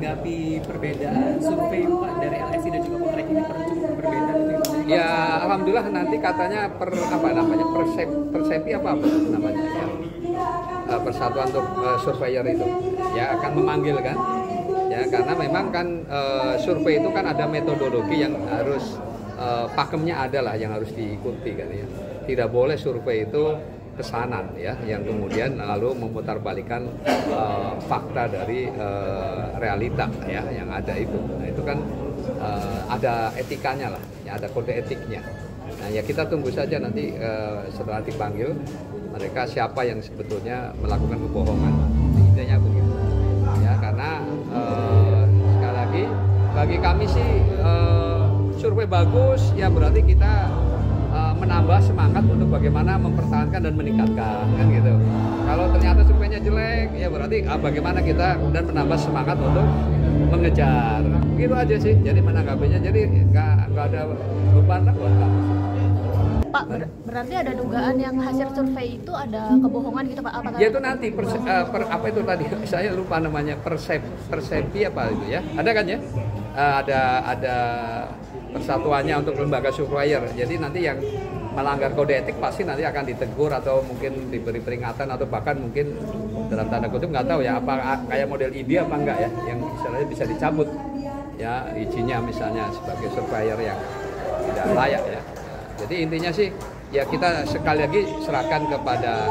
menanggapi perbedaan survei Pak dari LSI dan juga Polrek ini cukup berbeda gitu ya? Alhamdulillah nanti katanya persepi apa namanya ya, persatuan untuk surveyor itu ya akan memanggil kan ya, karena memang kan survei itu kan ada metodologi yang harus pakemnya adalah yang harus diikuti kan ya, tidak boleh survei itu kesanan ya, yang kemudian lalu memutarbalikan fakta dari realita ya yang ada itu. Nah itu kan ada etikanya lah, ya, ada kode etiknya. Nah ya kita tunggu saja nanti setelah dipanggil mereka siapa yang sebetulnya melakukan kebohongan. Intinya begitu ya, karena sekali lagi bagi kami sih survei bagus ya berarti kita menambah semangat untuk bagaimana mempertahankan dan meningkatkan kan gitu. Kalau ternyata surveinya jelek ya berarti bagaimana kita dan menambah semangat untuk mengejar. Begitu aja sih. Jadi menanggapinya jadi nggak ada beban lah buat kami. Pak, berarti ada dugaan yang hasil survei itu ada kebohongan gitu Pak? Apa ya itu nanti apa itu tadi saya lupa namanya, persepi apa itu ya? Ada kan ya? Ada persatuannya untuk lembaga surveyor. Jadi nanti yang melanggar kode etik pasti nanti akan ditegur atau mungkin diberi peringatan atau bahkan mungkin dalam tanda kutip nggak tahu ya apa kayak model ID apa enggak ya yang misalnya bisa dicabut ya izinnya misalnya sebagai surveyor yang tidak layak ya. Jadi intinya sih ya kita sekali lagi serahkan kepada